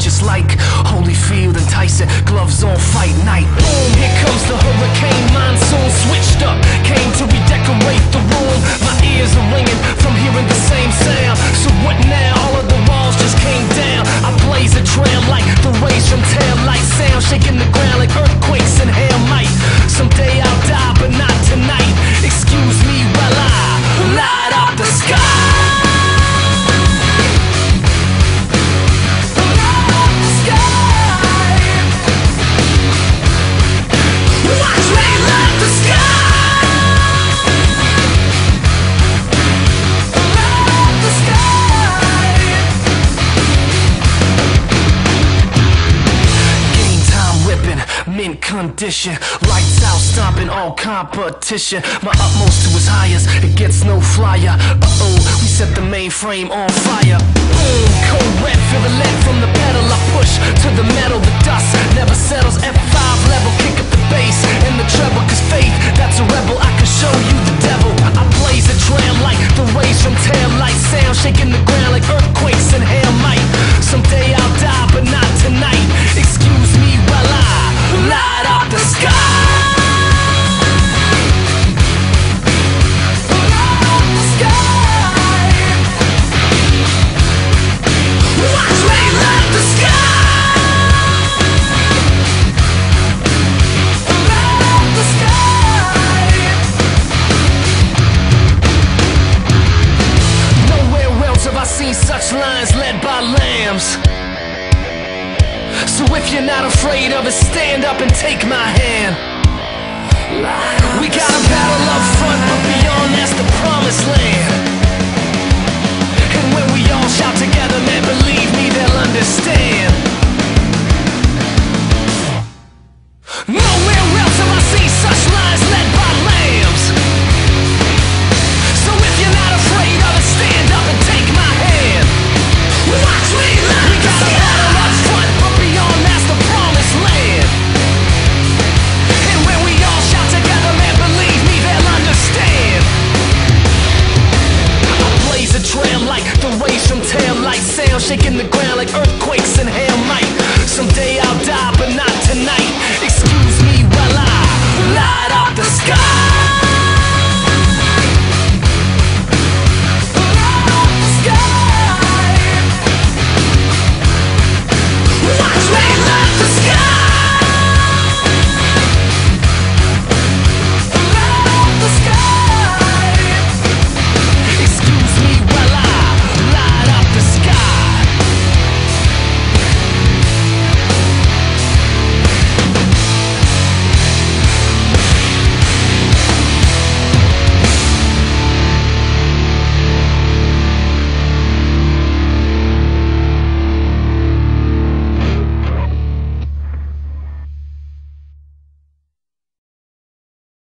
just like Holyfield and Tyson, gloves all fight night. Boom, here comes the hurricane, monsoon switched up, came to redecorate the room. My ears are ringing from hearing the same sound. So what now? All of the walls just came down. I blaze a trail like the rays from tail light, sound shaking the ground like earthquakes and hail might. Someday I'll die, but not tonight. Excuse me while I light up the sky. In condition, lights out, stomping all competition. My utmost to his highest, it gets no flyer. Uh-oh, we set the mainframe on fire. Boom, cold red, feel the lead from the pedal. I push to the metal, the dust never settles. F5 level, kick up the bass and the treble. Cause faith, that's a rebel, I can show you the devil. I blaze a trail like the rays from tail light, sound shaking the ground like earthquakes and hail might. Someday I'll die, but not tonight. Excuse me while I light up the sky. Nowhere else have I seen such lions led by lambs. So if you're not afraid of it, stand up and take my hand.